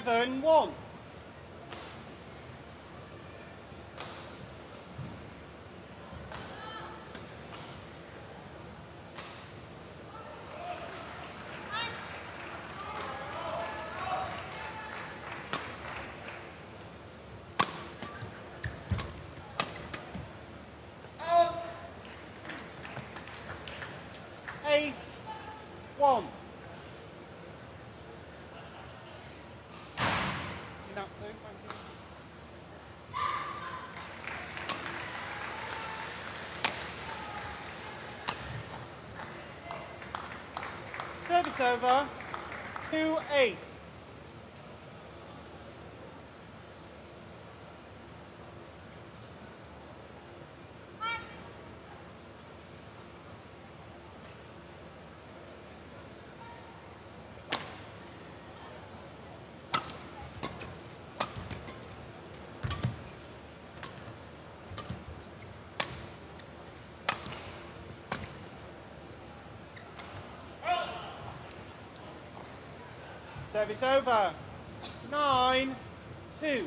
7-1. Minatsu, thank you. 7-1. Service over, 2-8. Service over, 9-2.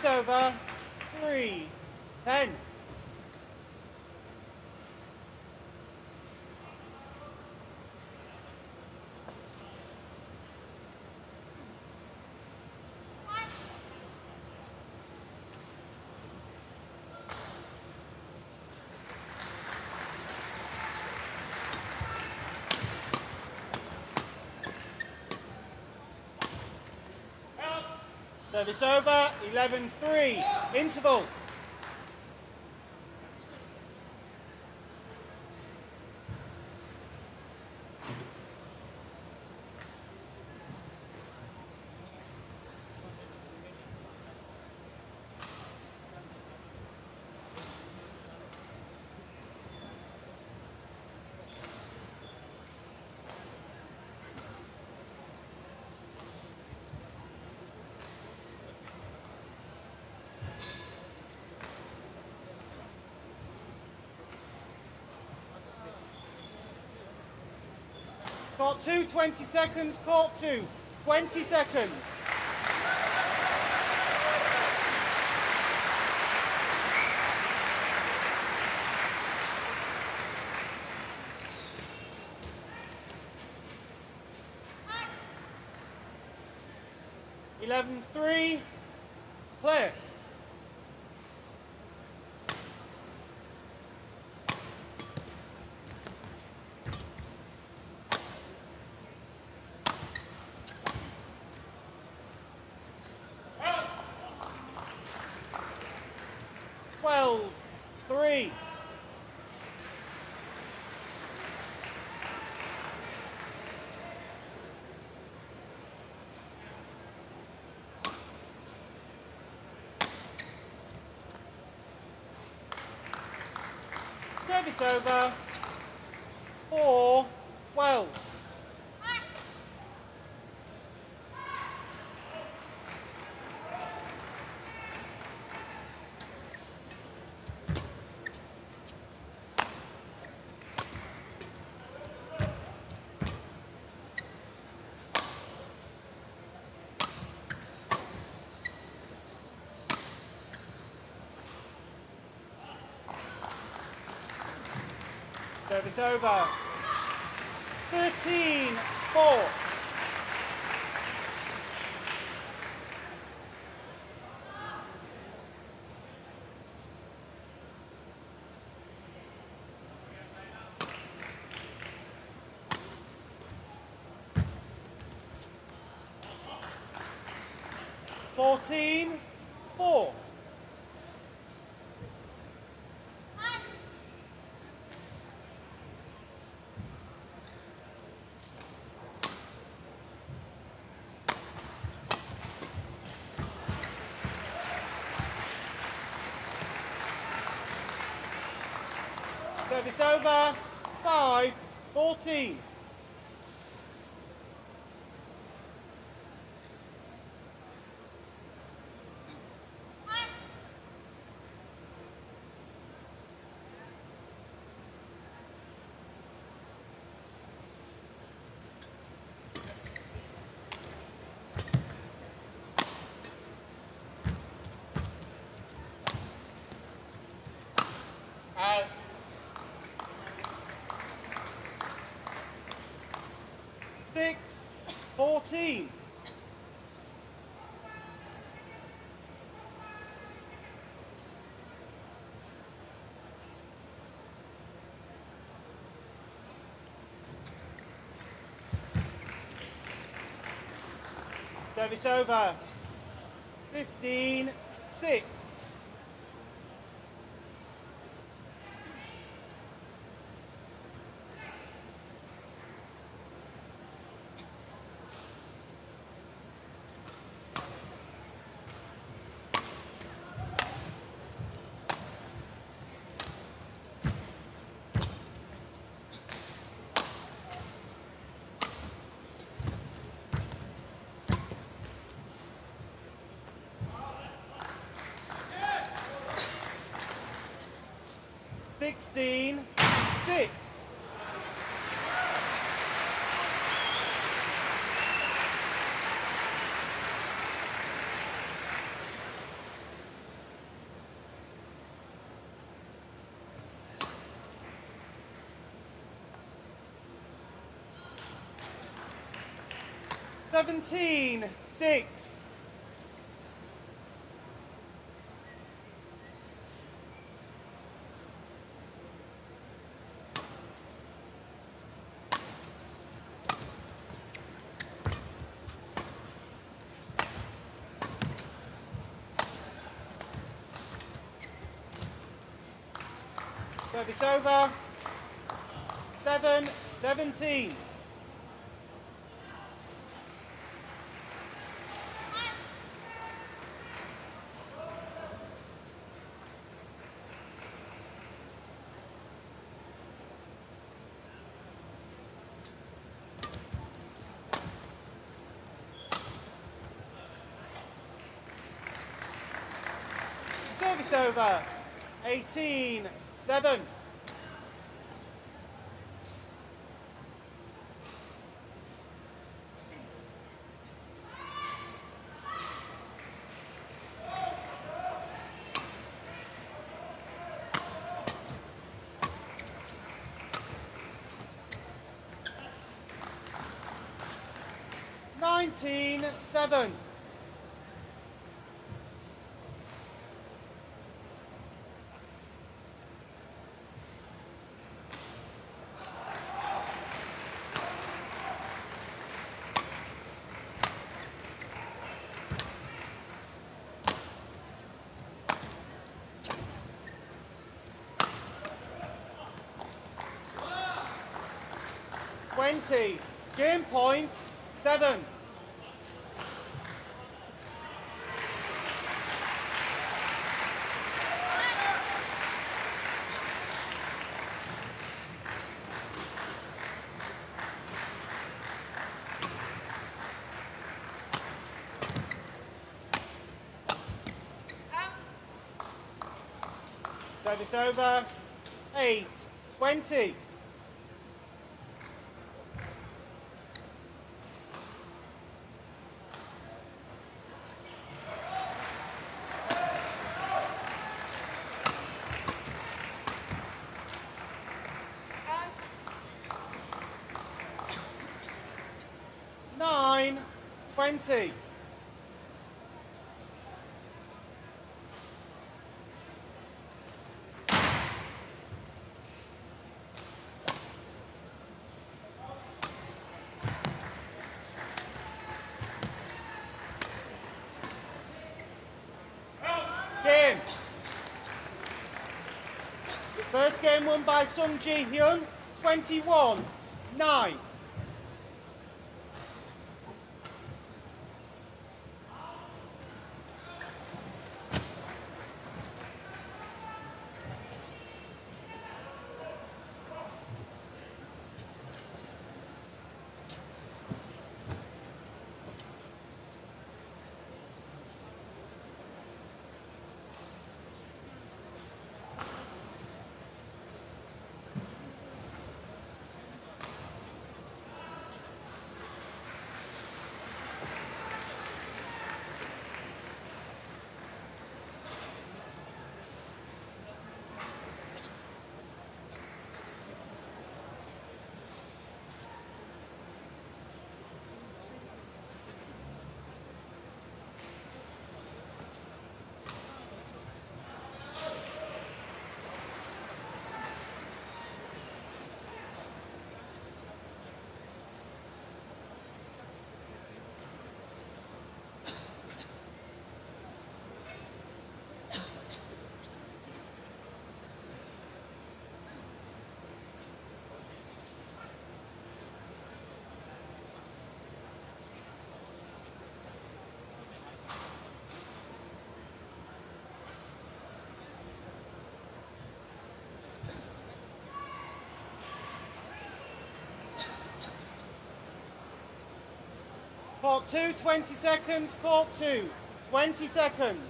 Service over, 3-10. Service over, 11-3, interval. Court 2, 20 seconds. Court 2, 20 seconds. Hi. 11-3, clear. Service over, 4-12. Service over, 13-4. Service over. 5:14. Service over. 15:6. Six. 17:6. Service over. 7:17. Service over. 18:7. Seven. 20. Game point 7. Service over. 8:20. Game. First game won by Sung Ji Hyun, 21-9. Court 2, 20 seconds. Court 2, 20 seconds.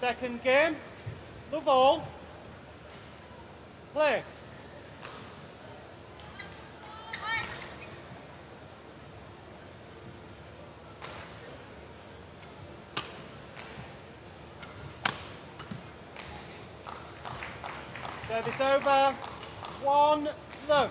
Second game, love all, play. Service over, one, love.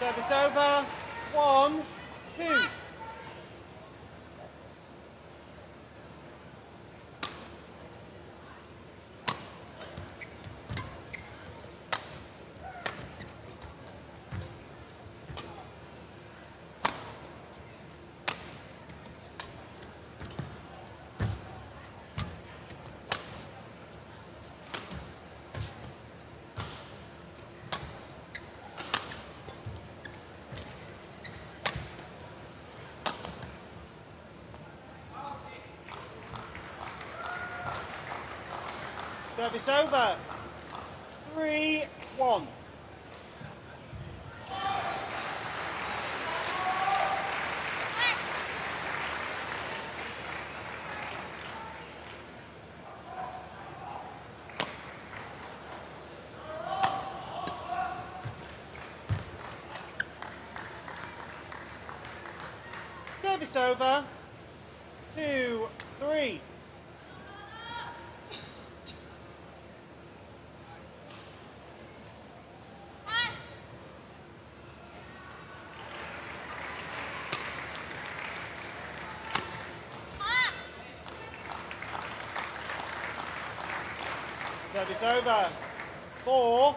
Service over, 1, 2. Service over, 3-1. Service over, 2-3. Service over, 4-2.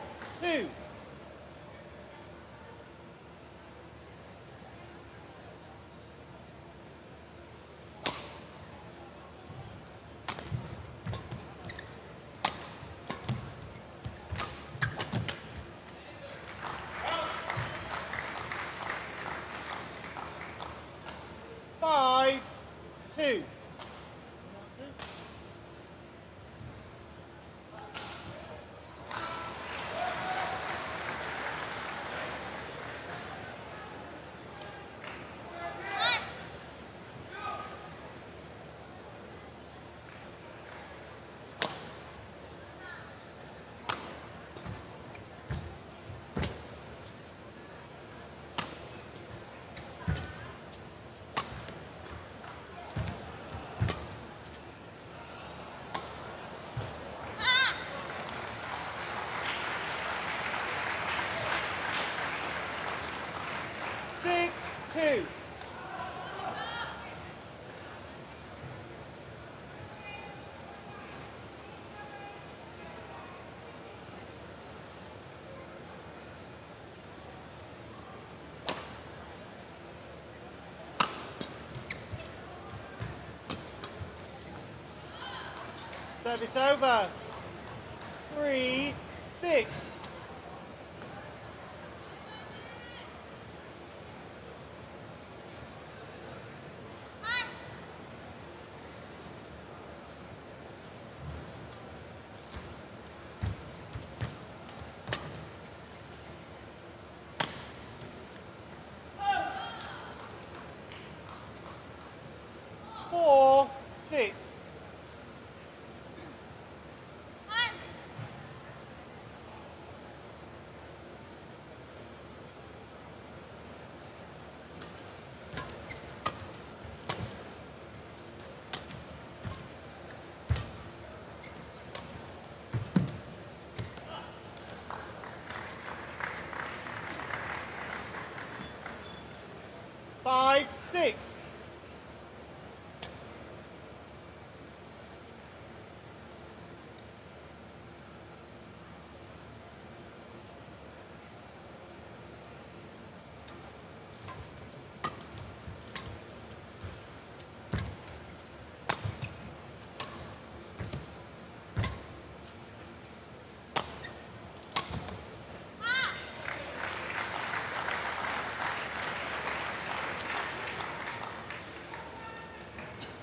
Two. Service over, 3-6. 6.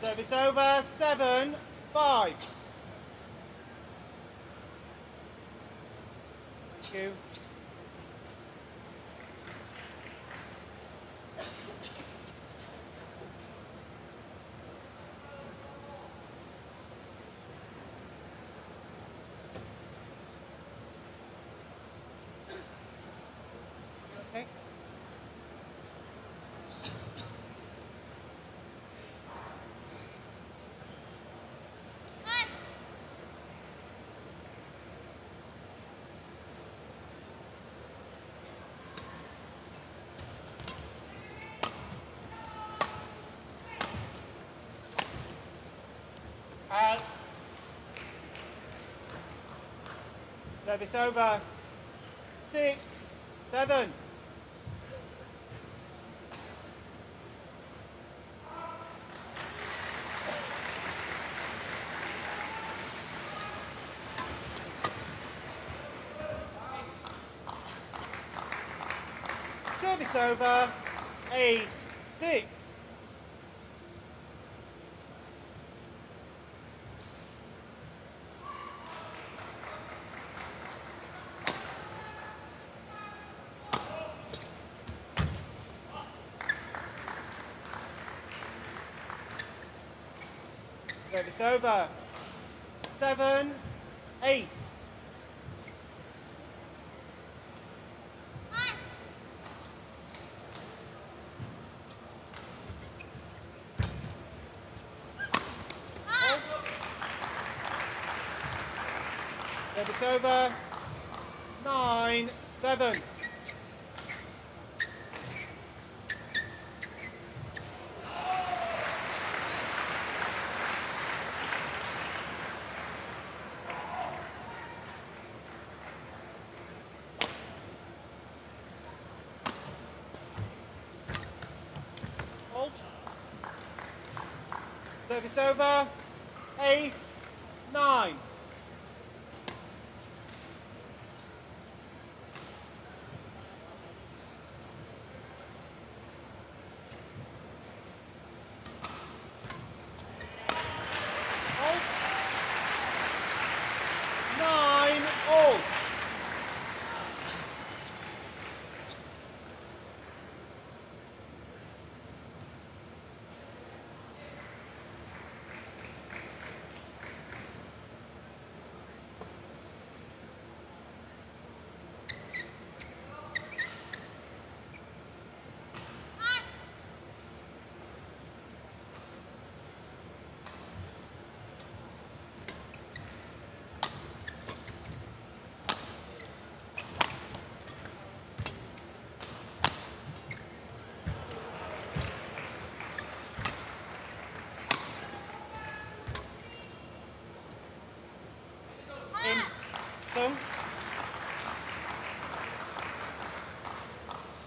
Service over, 7-5. Thank you. Service over, 6-7. Service over, 8-6. Service over, 7-8. Service over, 9-7. Service over, 8-9.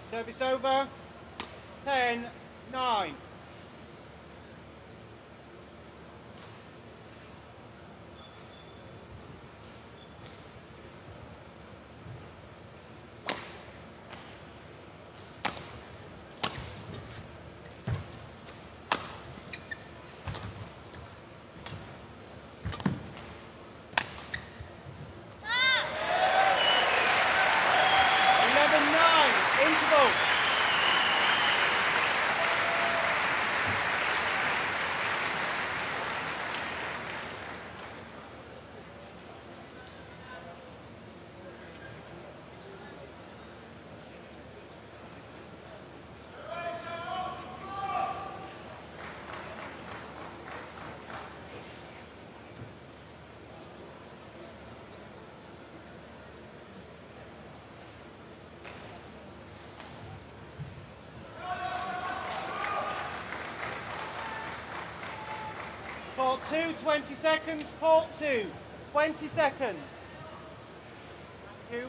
Service over, 10-9. Port 2, 20 seconds. Port 2, 20 seconds. Thank you.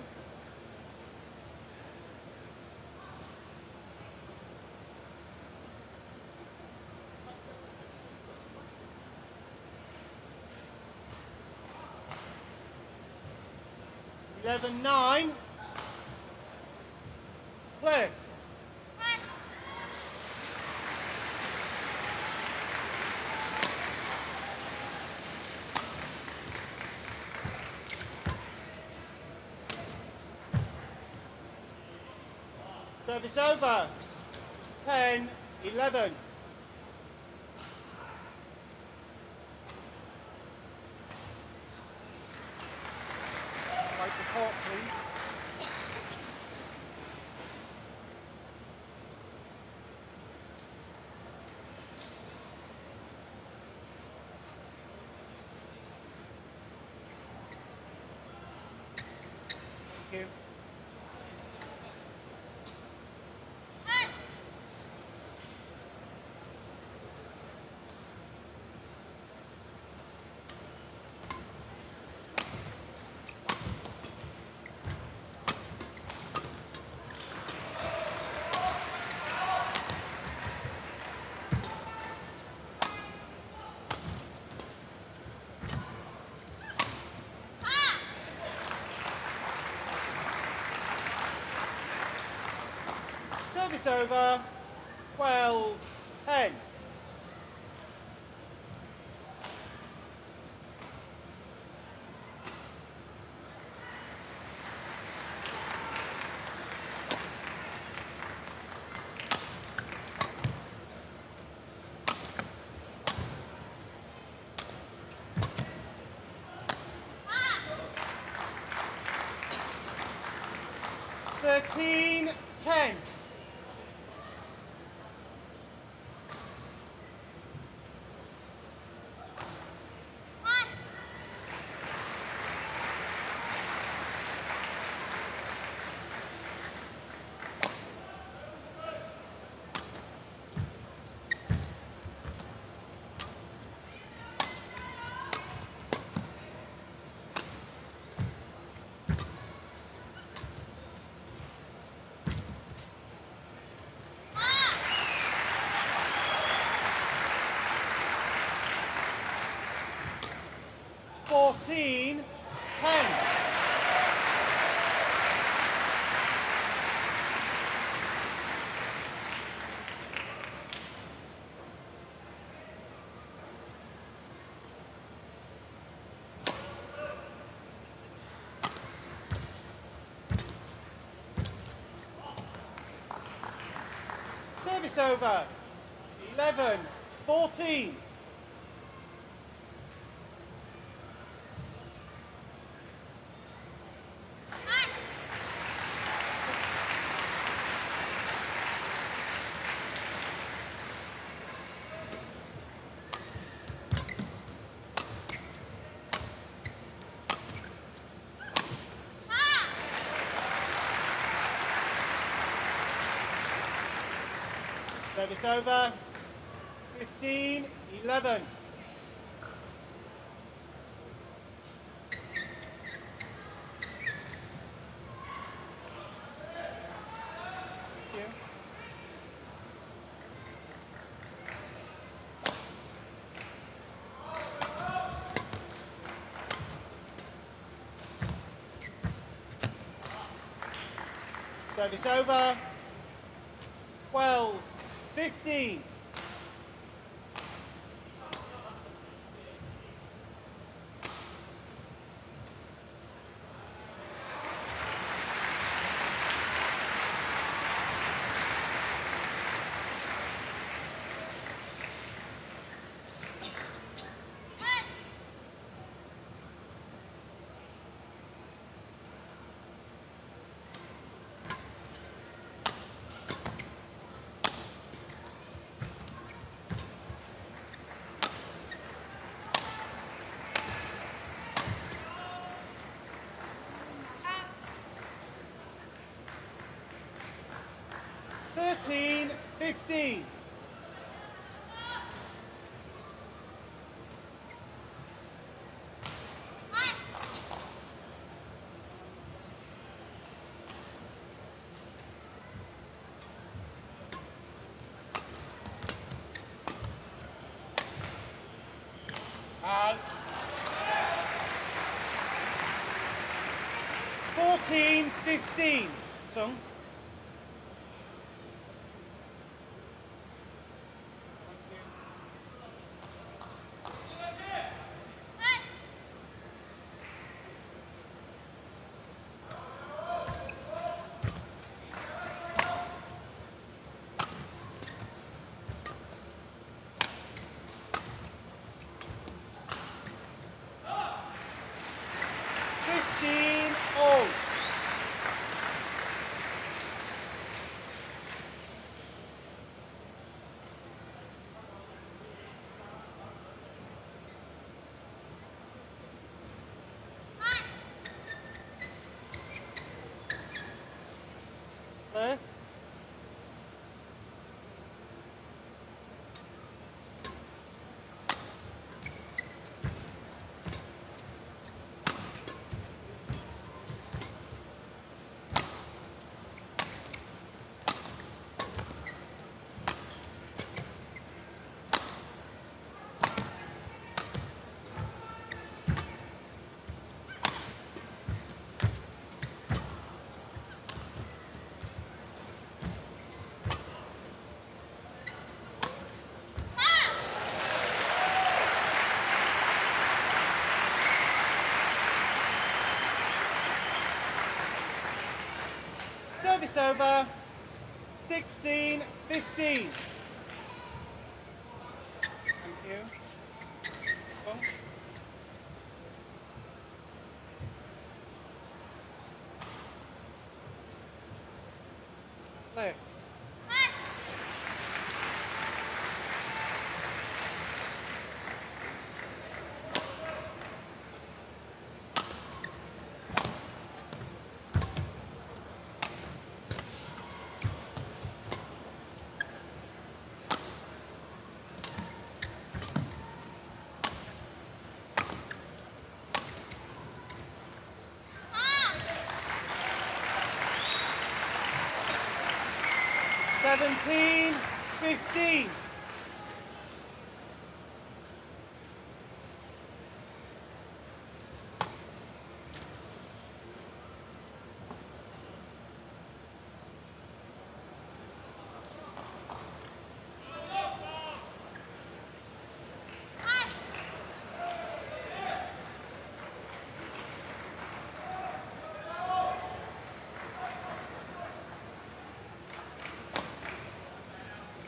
Seven, 9. Play. Service over. 10, 11. Court, please. Thank you. Service over, 12-10. Ah. 13-10. Team 10. Service over. 11-14. Service over, 15-11. Service over, 12-15. Team 15. out. 14-15, Sung. Service over, 16-15. Thank you. Come. Play. 17-15.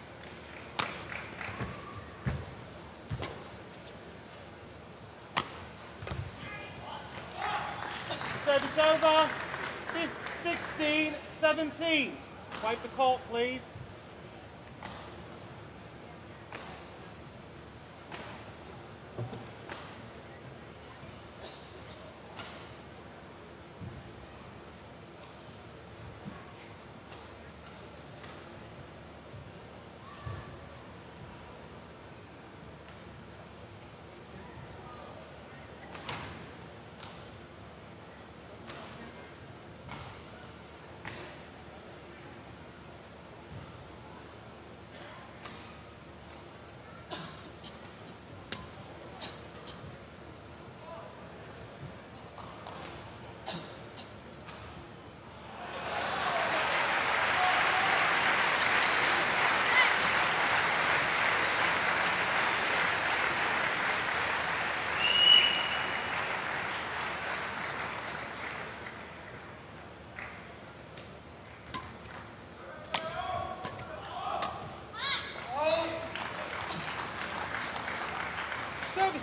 Service over, 16-17. Wipe the court, please.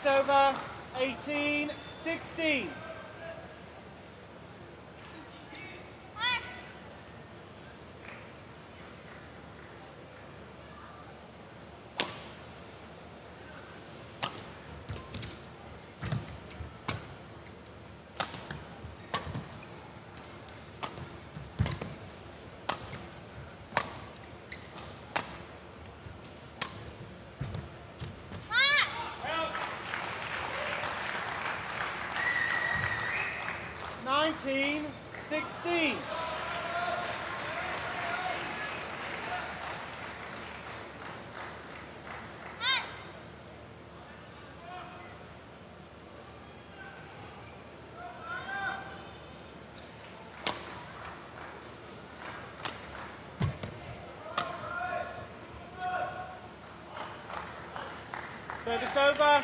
Over 18-16. Service over.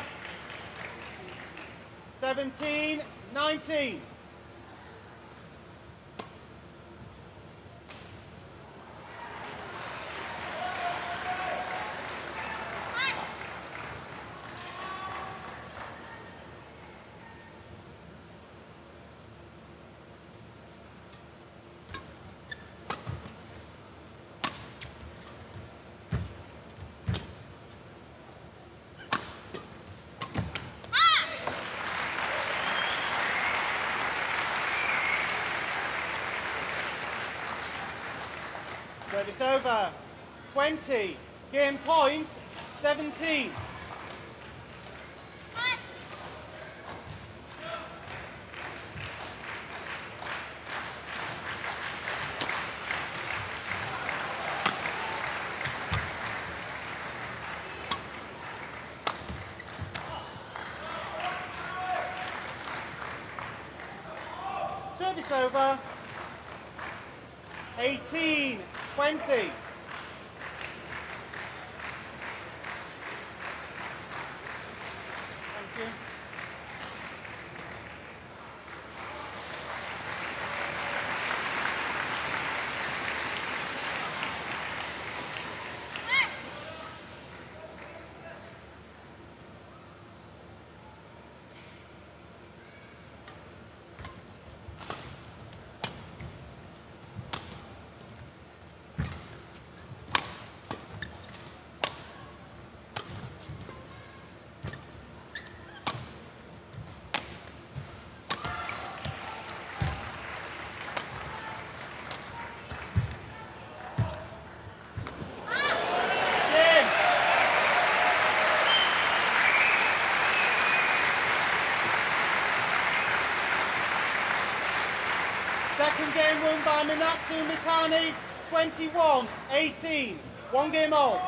17, 19. Service over. 20. Game point. 17. Service over. 18. 20. Second game won by Minatsu Mitani, 21-18. One game on.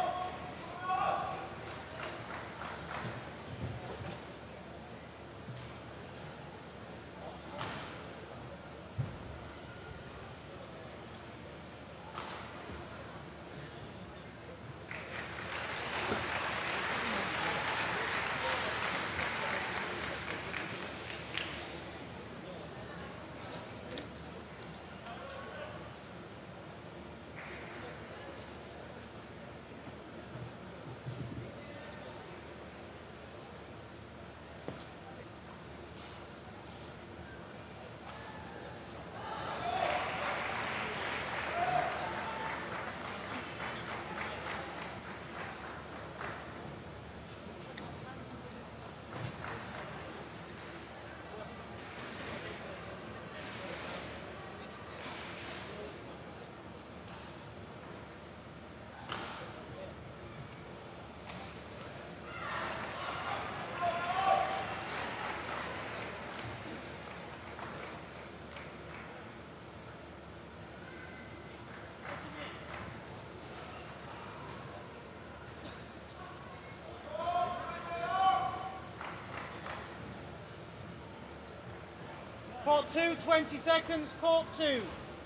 Court 2, 20 seconds. Court 2,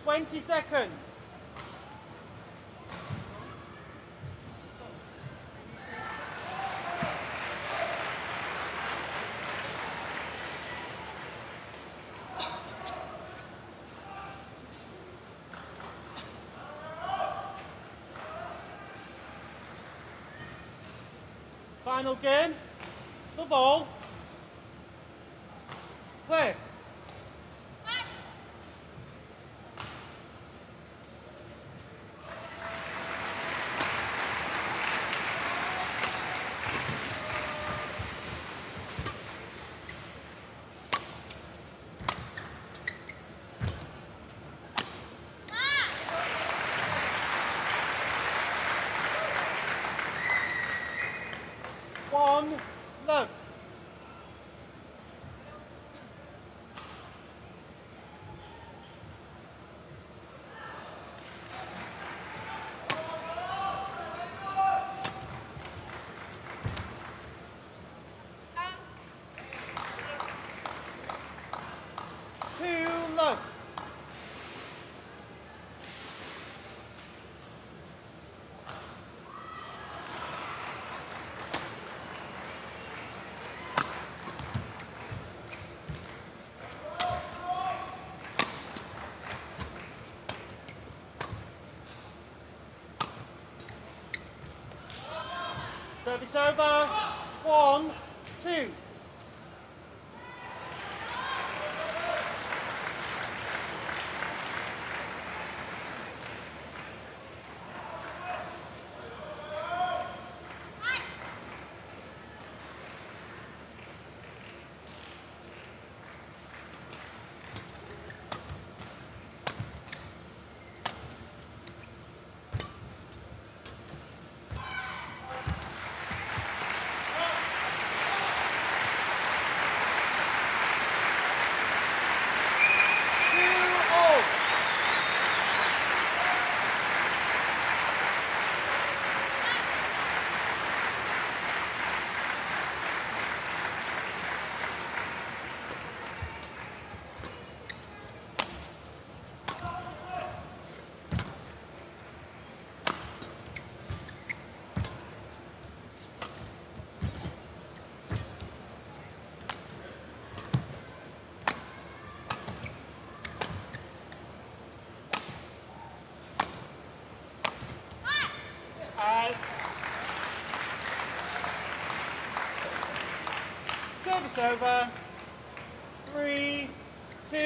20 seconds. Final game. The ball. Play. Love. Service over. 1, 2. Service over. 3, 2.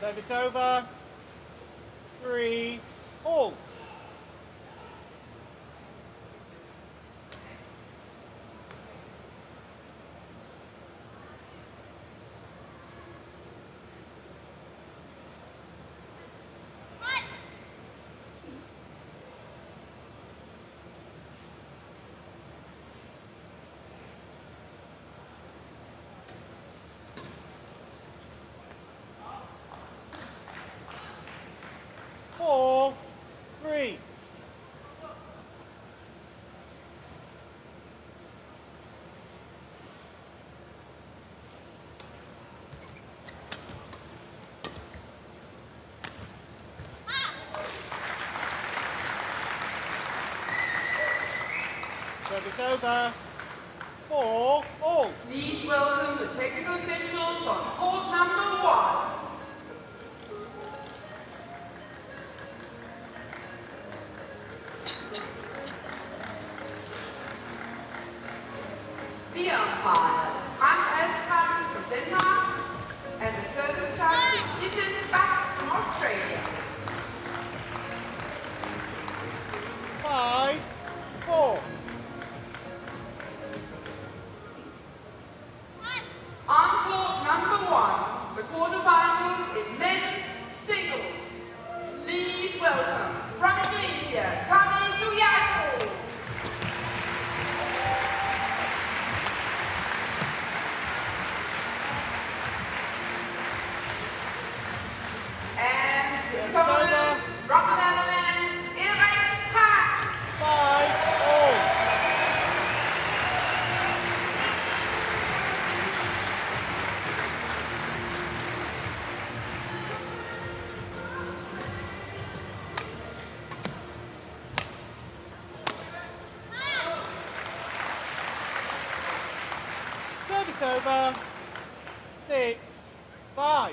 Service over. 3 all. Service over. 4 all. Please welcome the technical officials on court number 1. The umpires, Anders Carlsen from Denmark, and the service charge is Dylan Back from Australia. 5, 4. Over. 6, 5.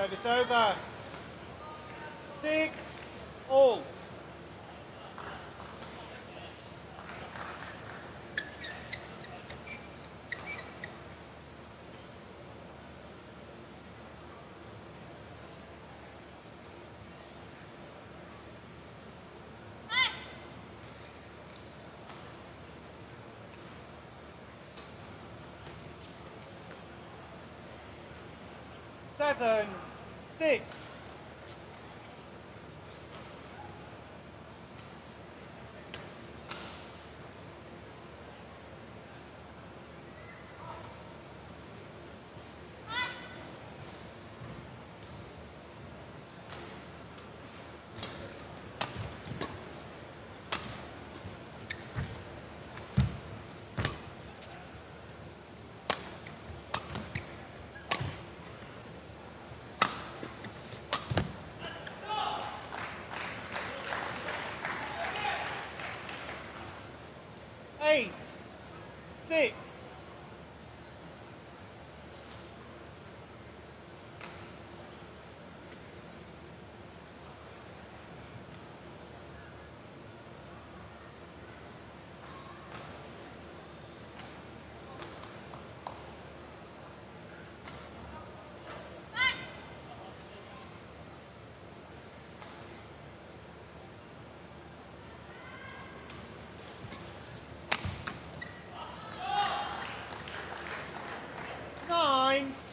Service over. 6-all. Seven, 6. Six.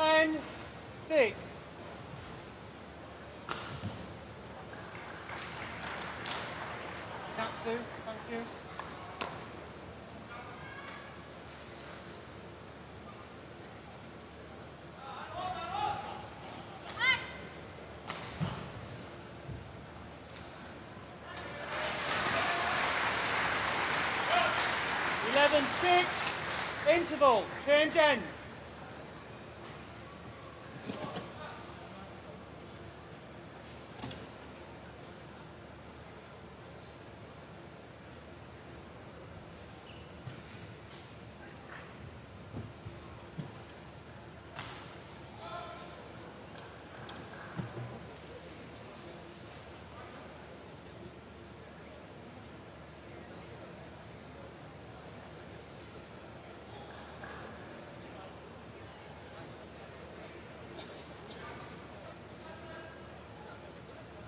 And 6. Natsu, thank you. Ah. 11-6. Interval. Change end.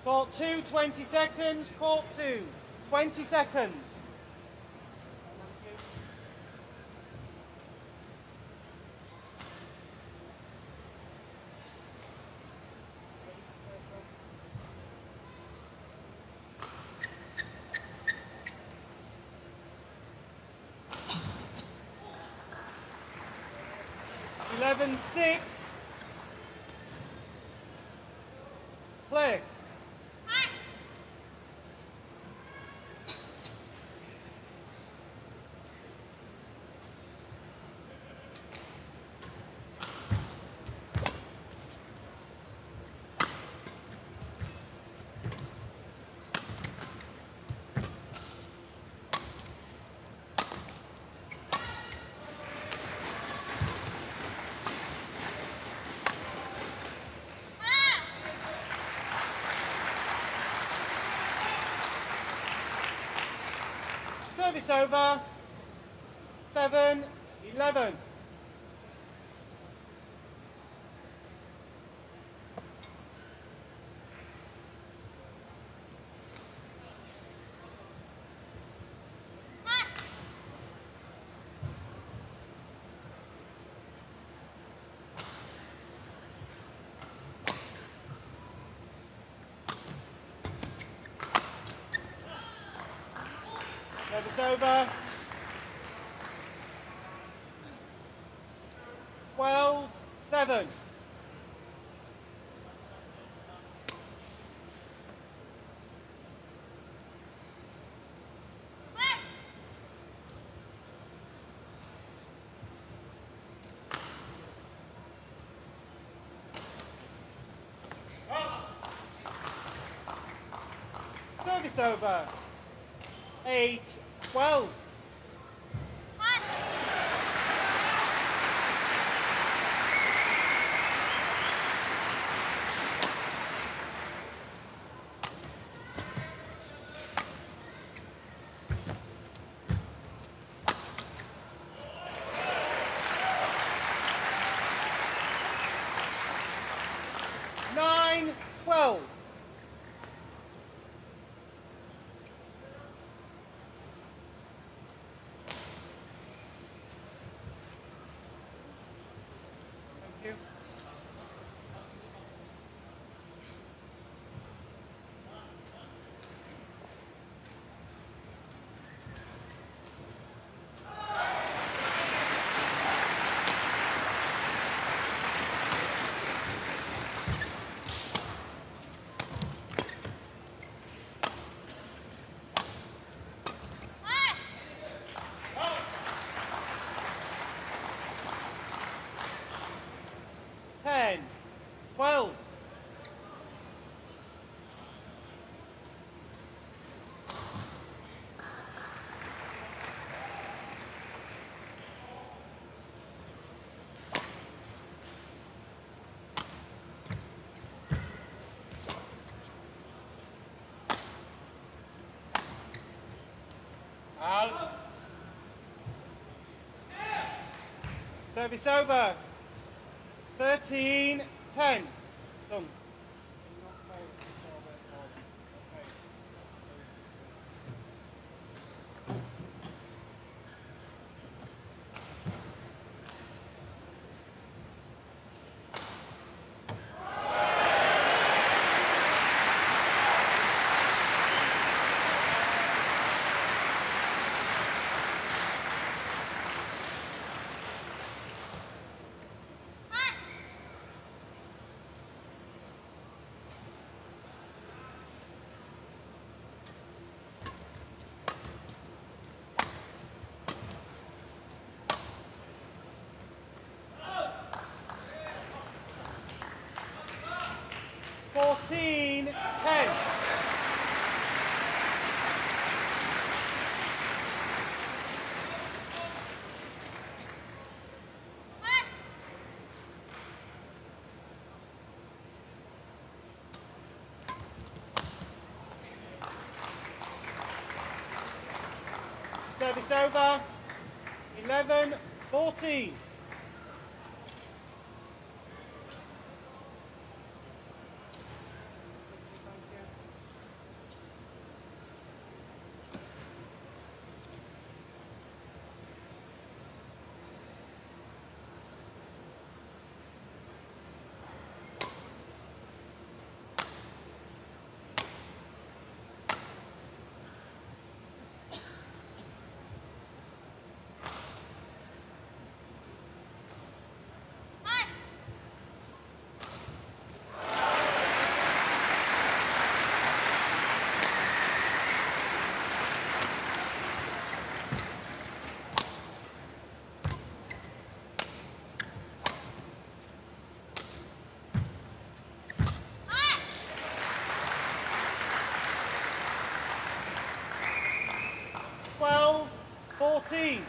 Court 2, 20 seconds. Court 2, 20 seconds. Thank you. 11-6. Play. Service over. 7-11. It's over. 12-7. Service over. 8-12. Out. Service over. 13-10. Sung. Service over. 11-14. Team.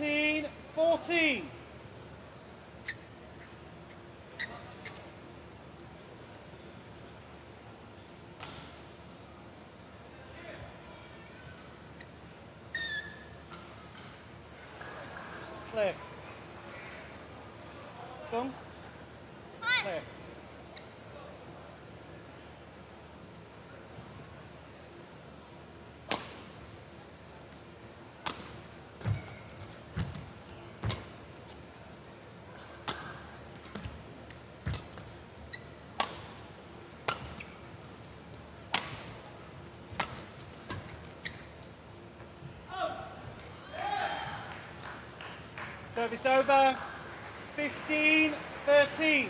19-14. Clear. Thumb. Clear. Service over, 15-13.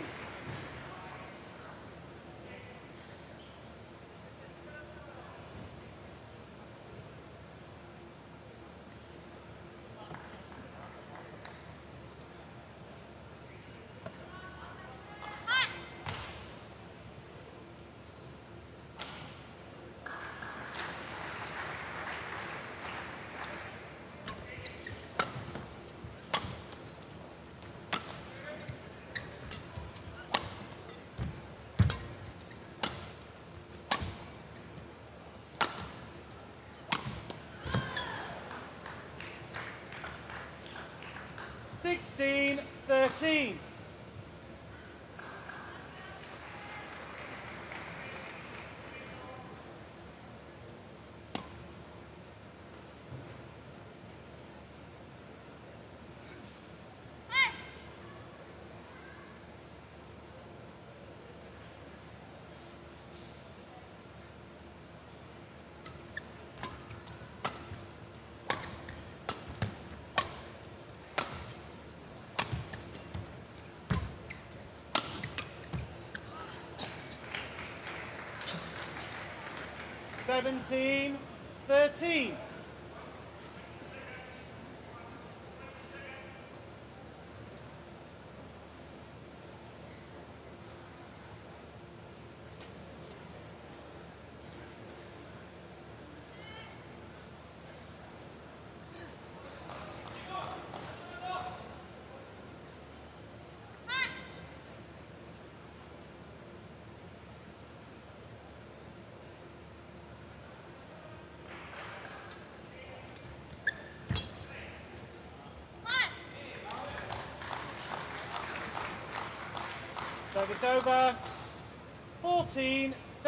Team. Seventeen, 13. Service over, 14-17.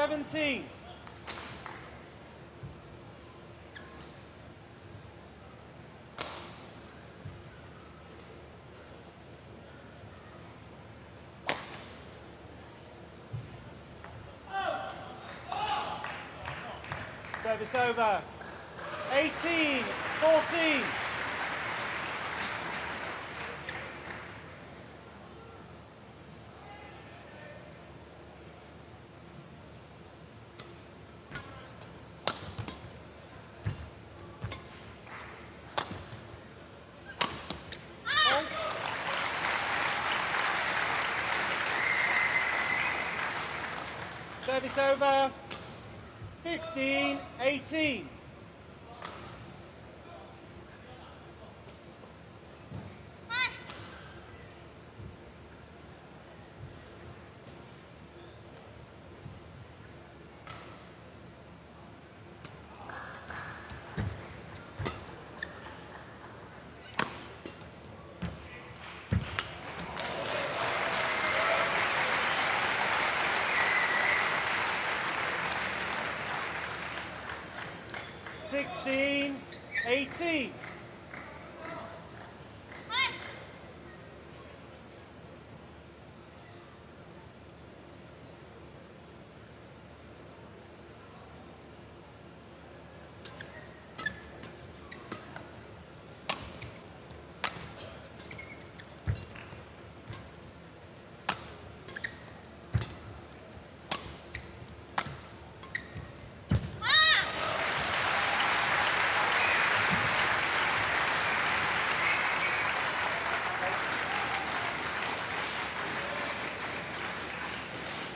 Service over, 18-14. Service over, 15-18. Eighteen.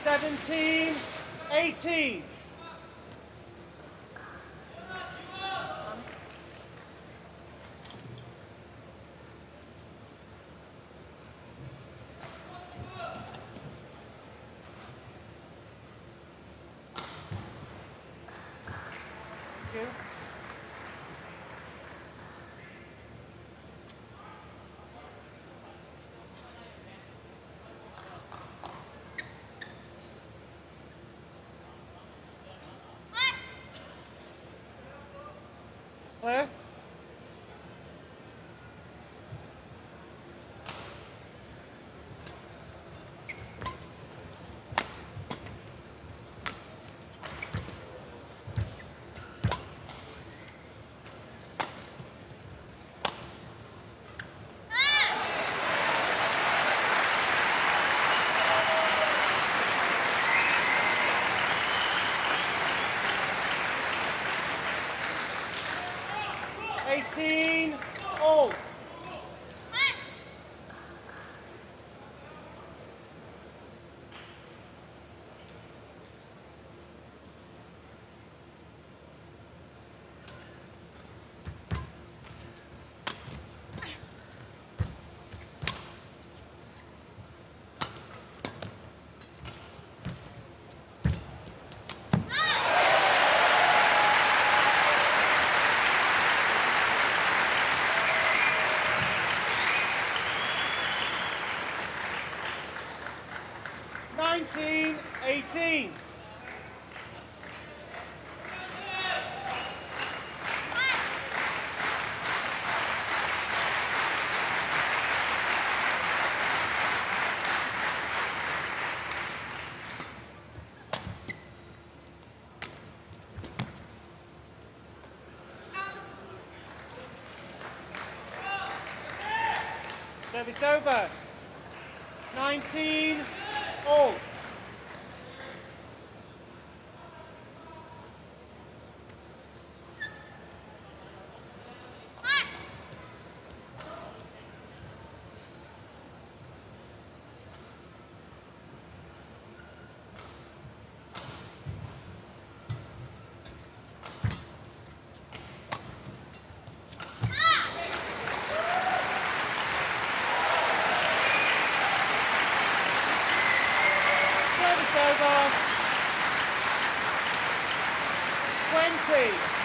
Seventeen, 18. you. Claire? Oh. Service over. 19 all.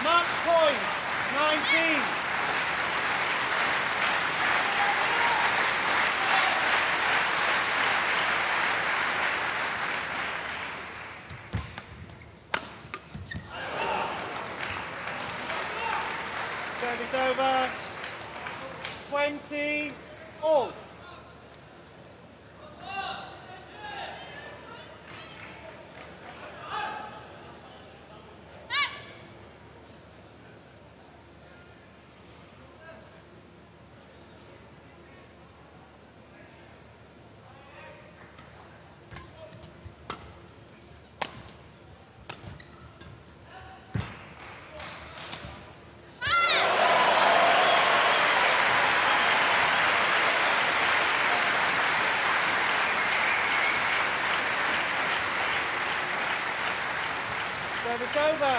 Match point, 19. Service over, 20 all. It's over.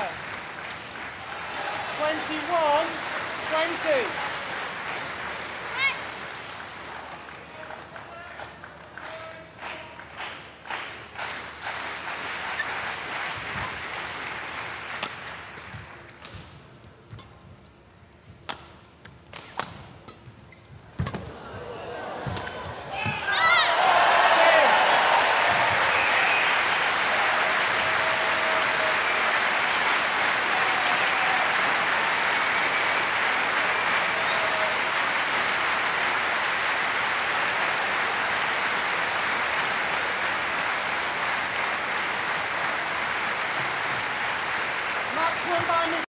21-20.